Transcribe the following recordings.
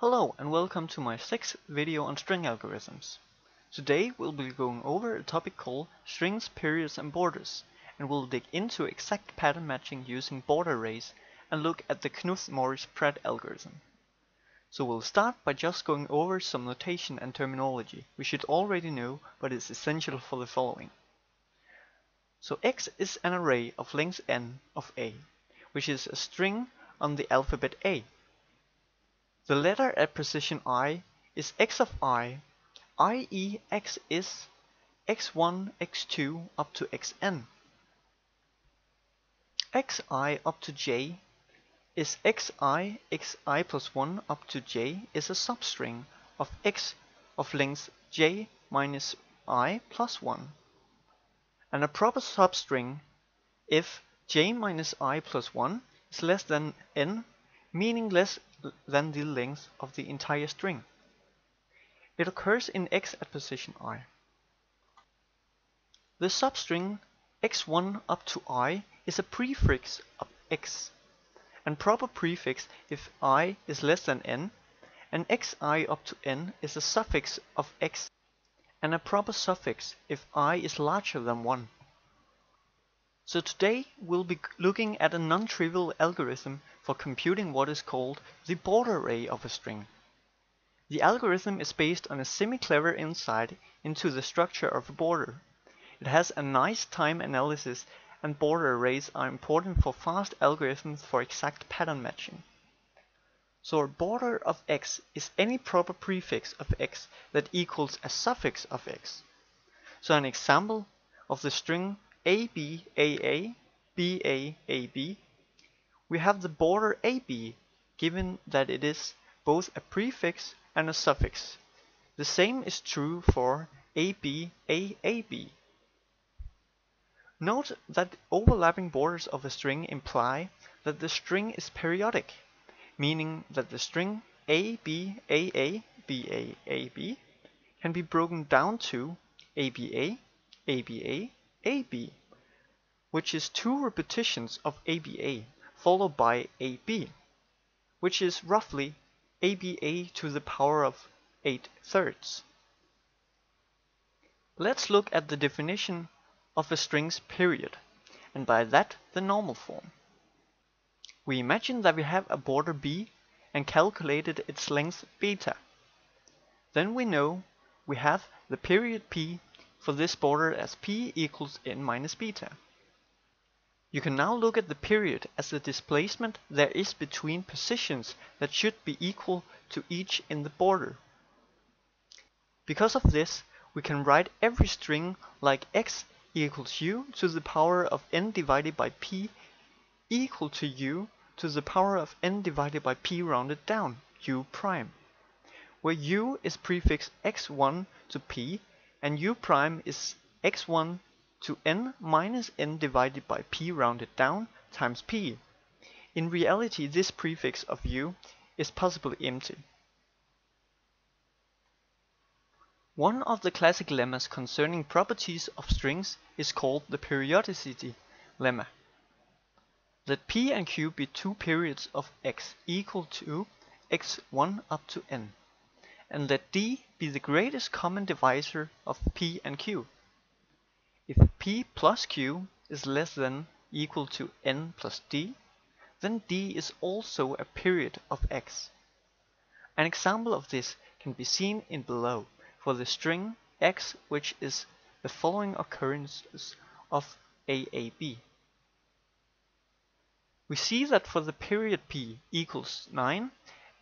Hello and welcome to my 6th video on string algorithms. Today we'll be going over a topic called strings, periods and borders, and we'll dig into exact pattern matching using border arrays and look at the Knuth-Morris-Pratt algorithm. So we'll start by just going over some notation and terminology we should already know, but it's essential for the following. So X is an array of length n of A, which is a string on the alphabet A. The letter at position I is x of I, i.e. x is x1, x2 up to xn. xi up to j is xi plus 1 up to j is a substring of x of length j minus I plus 1. And a proper substring if j minus I plus 1 is less than n, meaning less than the length of the entire string. It occurs in x at position I. The substring x1 up to I is a prefix of x, and proper prefix if I is less than n, and xi up to n is a suffix of x, and a proper suffix if I is larger than 1. So today we'll be looking at a non-trivial algorithm for computing what is called the border array of a string. The algorithm is based on a semi-clever insight into the structure of a border. It has a nice time analysis, and border arrays are important for fast algorithms for exact pattern matching. So a border of x is any proper prefix of x that equals a suffix of x. So an example of the string AB, AA, BA, AB, we have the border AB, given that it is both a prefix and a suffix. The same is true for AB, AAB. Note that overlapping borders of a string imply that the string is periodic, meaning that the string AB, AA, BA, AB can be broken down to ABA, ABA, AB, which is 2 repetitions of ABA followed by AB, which is roughly ABA to the power of 8/3. Let's look at the definition of a string's period, and by that the normal form. We imagine that we have a border B and calculated its length beta. Then we know we have the period P for this border as p equals n minus beta. You can now look at the period as the displacement there is between positions that should be equal to each in the border. Because of this, we can write every string like x equals u to the power of n divided by p equal to u to the power of n divided by p rounded down, u prime, where u is prefix x1 to p, and u prime is x1 to n minus n divided by p rounded down times p. In reality, this prefix of u is possibly empty. One of the classic lemmas concerning properties of strings is called the periodicity lemma. That p and q be 2 periods of x equal to x1 up to n, and that d be the greatest common divisor of p and q. If p plus q is less than equal to n plus d, then d is also a period of x. An example of this can be seen in below for the string x, which is the following occurrences of AAB. We see that for the period p equals 9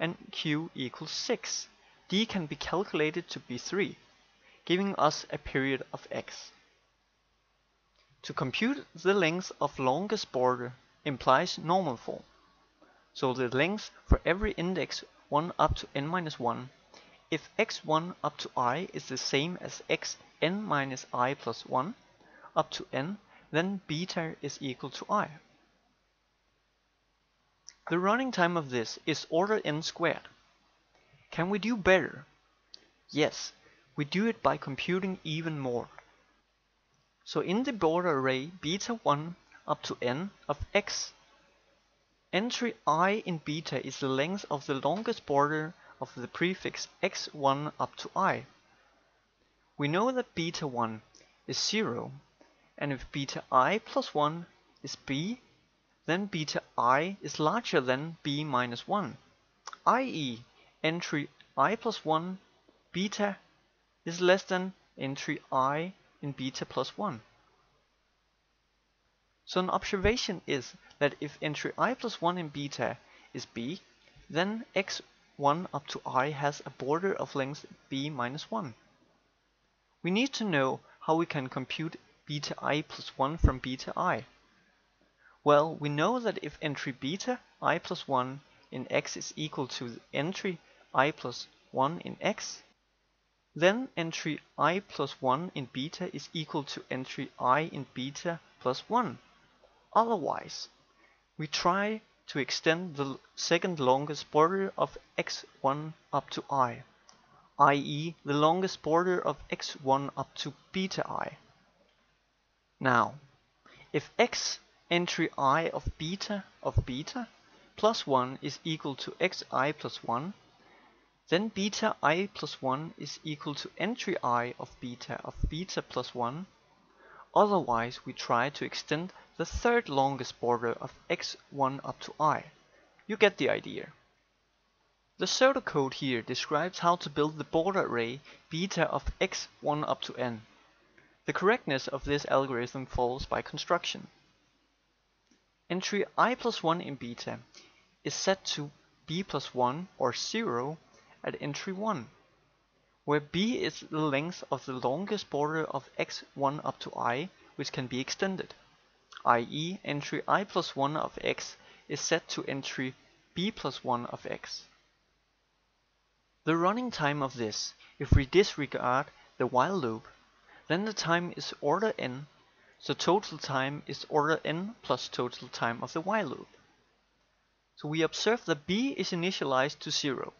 and q equals 6, d can be calculated to be 3, giving us a period of x. To compute the length of longest border implies normal form. So the length for every index 1 up to n minus 1, if x1 up to I is the same as xn minus I plus 1 up to n, then beta is equal to I. The running time of this is order n squared. Can we do better? Yes, we do it by computing even more. So in the border array beta1 up to n of x, entry I in beta is the length of the longest border of the prefix x1 up to I. We know that beta 1 is 0, and if beta I plus 1 is b, then beta I is larger than b minus 1, i.e. entry I plus 1 beta is less than entry I in beta plus 1. So an observation is that if entry I plus 1 in beta is b, then x1 up to I has a border of length b minus 1. We need to know how we can compute beta I plus 1 from beta I. Well, we know that if entry beta I plus 1 in x is equal to entry I plus 1 in x, then entry I plus 1 in beta is equal to entry I in beta plus 1. Otherwise, we try to extend the second longest border of x1 up to I, i.e. the longest border of x1 up to beta I. Now, if x entry I of beta plus 1 is equal to xi plus 1, then beta I plus 1 is equal to entry I of beta plus 1. Otherwise, we try to extend the third longest border of x1 up to I. You get the idea. The pseudo code here describes how to build the border array beta of x1 up to n. The correctness of this algorithm follows by construction. Entry I plus 1 in beta is set to b plus 1 or 0 at entry 1, where b is the length of the longest border of x1 up to I, which can be extended, i.e. entry I plus 1 of x is set to entry b plus 1 of x. The running time of this, if we disregard the while loop, then the time is order n, so total time is order n plus total time of the while loop. So we observe that b is initialized to 0.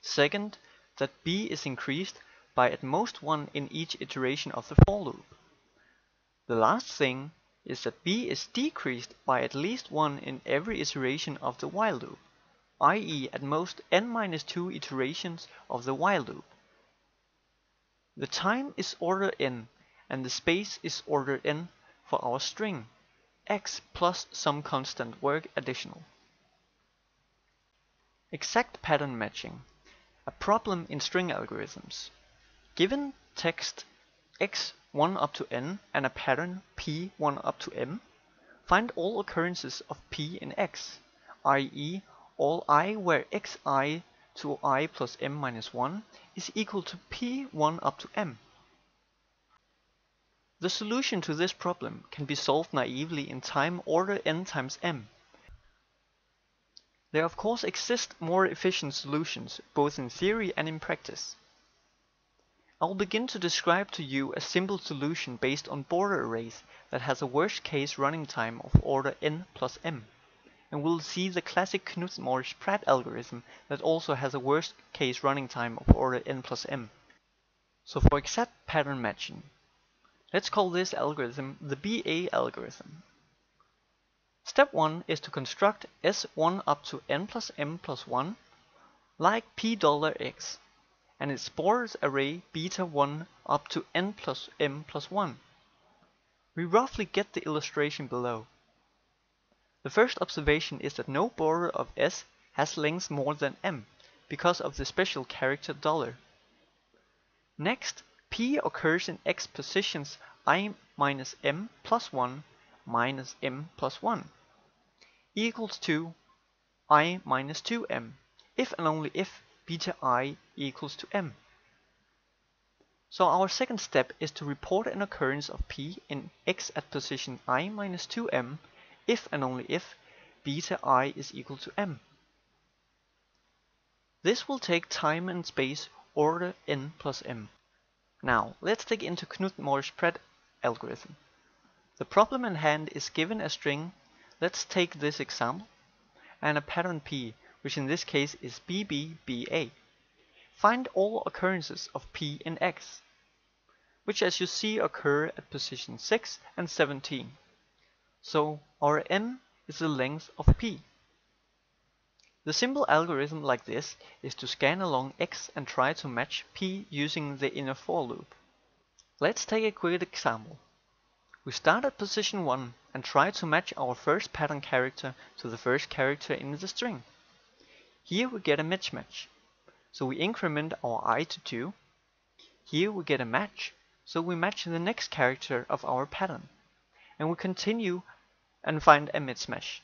Second, that b is increased by at most 1 in each iteration of the for loop. The last thing is that b is decreased by at least 1 in every iteration of the while loop, i.e. at most n-2 iterations of the while loop. The time is order n, and the space is order n for our string, x plus some constant work additional. Exact pattern matching, a problem in string algorithms. Given text x1 up to n and a pattern p1 up to m, find all occurrences of p in x, i.e. all I where xi to I plus m minus 1 is equal to p1 up to m. The solution to this problem can be solved naively in time order n times m. There of course exist more efficient solutions, both in theory and in practice. I will begin to describe to you a simple solution based on border arrays that has a worst case running time of order n plus m. And we'll see the classic Knuth-Morris-Pratt algorithm that also has a worst case running time of order n plus m. So for exact pattern matching, let's call this algorithm the BA algorithm. Step 1 is to construct S1 up to n plus m plus 1 like $x and its borders array beta1 up to n plus m plus 1. We roughly get the illustration below. The first observation is that no border of S has length more than m, because of the special character $. Next, P occurs in X positions I minus m plus 1 minus m plus 1 equals to I minus 2m, if and only if beta I equals to m. So our second step is to report an occurrence of P in X at position I minus 2m, if and only if beta I is equal to m. This will take time and space order n plus m. Now let's dig into Knuth-Morris-Pratt algorithm. The problem in hand is given a string, let's take this example, and a pattern p, which in this case is BBBA. Find all occurrences of p in x, which as you see occur at position 6 and 17. So our m is the length of p. The simple algorithm like this is to scan along X and try to match P using the inner for loop. Let's take a quick example. We start at position 1 and try to match our first pattern character to the first character in the string. Here we get a mismatch, so we increment our I to 2. Here we get a match, so we match the next character of our pattern. And we continue and find a mismatch.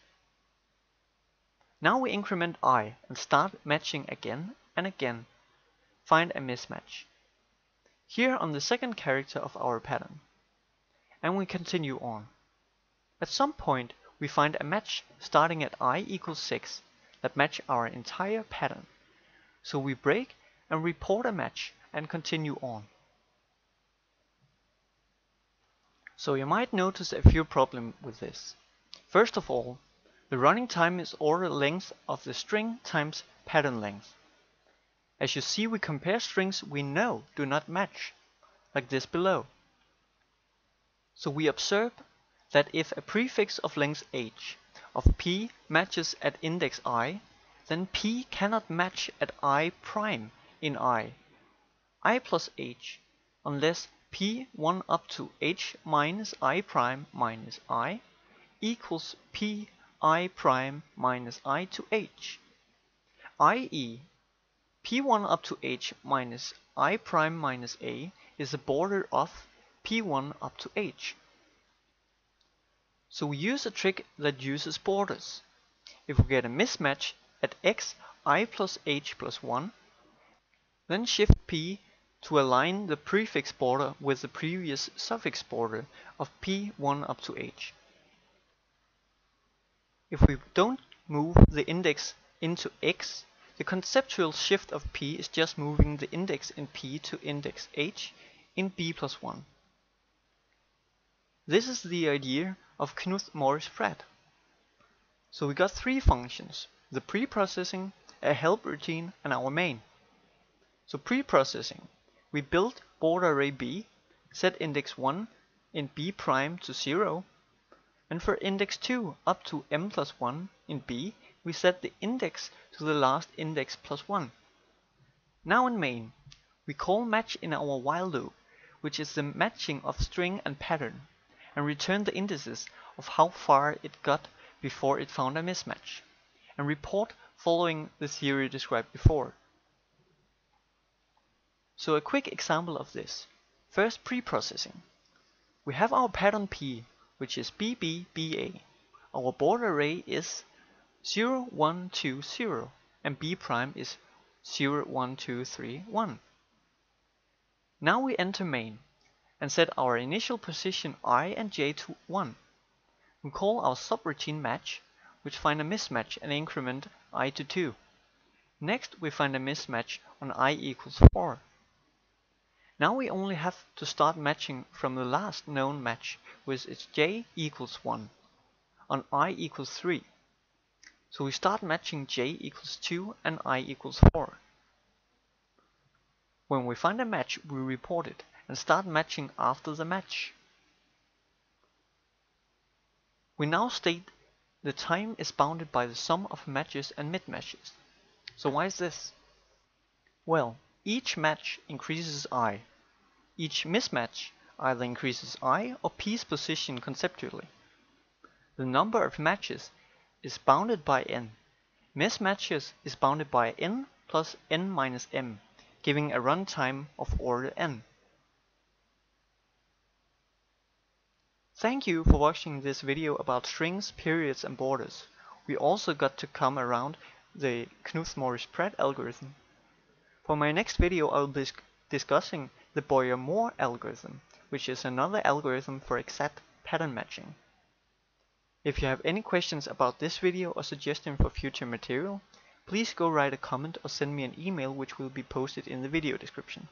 Now we increment I and start matching again and again. Find a mismatch. Here on the second character of our pattern. And we continue on. At some point we find a match starting at I equals 6 that match our entire pattern. So we break and report a match and continue on. So you might notice a few problems with this. First of all, the running time is order length of the string times pattern length. As you see, we compare strings we know do not match, like this below. So we observe that if a prefix of length h of p matches at index I, then p cannot match at I prime in I plus h, unless p1 up to h minus I prime minus I equals p I prime minus I to h, i.e. p1 up to h minus I prime minus a is the border of p1 up to h. So we use a trick that uses borders. If we get a mismatch at x I plus h plus 1, then shift p to align the prefix border with the previous suffix border of p1 up to h. If we don't move the index into x, the conceptual shift of p is just moving the index in p to index h in b plus 1. This is the idea of Knuth-Morris-Pratt. So we got three functions, the preprocessing, a help routine and our main. So preprocessing, we built border array b, set index 1 in b prime to 0, and for index 2 up to m plus 1 in B, we set the index to the last index plus 1. Now in main, we call match in our while loop, which is the matching of string and pattern, and return the indices of how far it got before it found a mismatch, and report following the theory described before. So a quick example of this. First, preprocessing. We have our pattern P, which is BBBA. Our border array is 0, 1, 2, 0, and B prime is 0, 1, 2, 3, 1. Now we enter main and set our initial position I and j to 1. We call our subroutine match, which find a mismatch and increment I to 2. Next we find a mismatch on I equals 4. Now we only have to start matching from the last known match, which is j equals 1, on I equals 3. So we start matching j equals 2 and I equals 4. When we find a match, we report it and start matching after the match. We now state the time is bounded by the sum of matches and mismatches. So why is this? Well, each match increases I. Each mismatch either increases I or P's position conceptually. The number of matches is bounded by n. Mismatches is bounded by n plus n minus m, giving a runtime of order n. Thank you for watching this video about strings, periods and borders. We also got to come around the Knuth-Morris-Pratt algorithm. For my next video I will be discussing the Boyer-Moore algorithm, which is another algorithm for exact pattern matching. If you have any questions about this video or suggestion for future material, please go write a comment or send me an email, which will be posted in the video description.